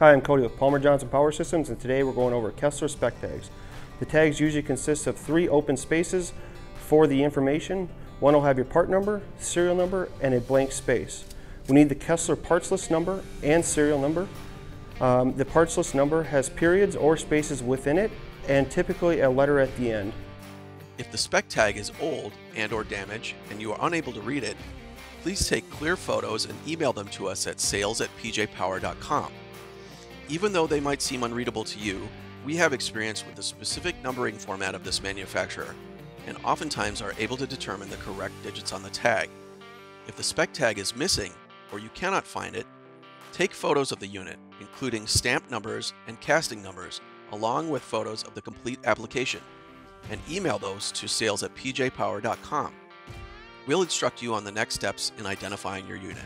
Hi, I'm Cody with Palmer Johnson Power Systems, and today we're going over Kessler spec tags. The tags usually consist of 3 open spaces for the information. One will have your part number, serial number, and a blank space. We need the Kessler parts list number and serial number. The parts list number has periods or spaces within it, and typically a letter at the end. If the spec tag is old and/or damaged and you are unable to read it, please take clear photos and email them to us at sales@pjpower.com. Even though they might seem unreadable to you, we have experience with the specific numbering format of this manufacturer, and oftentimes are able to determine the correct digits on the tag. If the spec tag is missing or you cannot find it, take photos of the unit, including stamp numbers and casting numbers, along with photos of the complete application, and email those to sales@pjpower.com. We'll instruct you on the next steps in identifying your unit.